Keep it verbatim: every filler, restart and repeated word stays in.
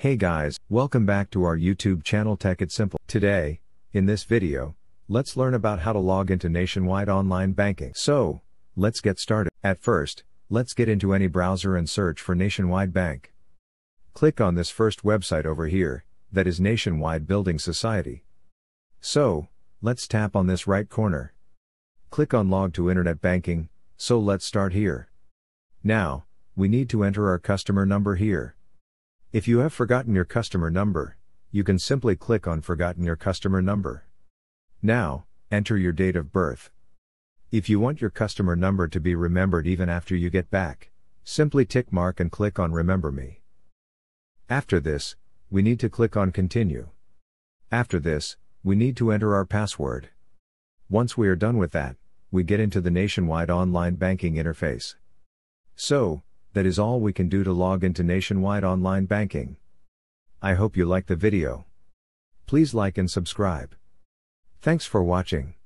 Hey guys, welcome back to our YouTube channel Tech It Simple. Today, in this video, let's learn about how to log into Nationwide online banking. So, let's get started. At first, let's get into any browser and search for Nationwide Bank. Click on this first website over here, that is Nationwide Building Society. So, let's tap on this right corner. Click on Log to Internet Banking, so let's start here. Now, we need to enter our customer number here. If you have forgotten your customer number, you can simply click on Forgotten Your Customer Number. Now, enter your date of birth. If you want your customer number to be remembered even after you get back, simply tick mark and click on Remember Me. After this, we need to click on Continue. After this, we need to enter our password. Once we are done with that, we get into the Nationwide online banking interface. So, that is all we can do to log into Nationwide online banking. I hope you like the video. Please like and subscribe. Thanks for watching.